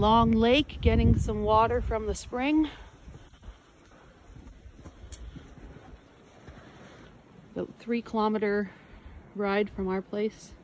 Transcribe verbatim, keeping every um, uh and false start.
long lake, getting some water from the spring. About three kilometer ride from our place.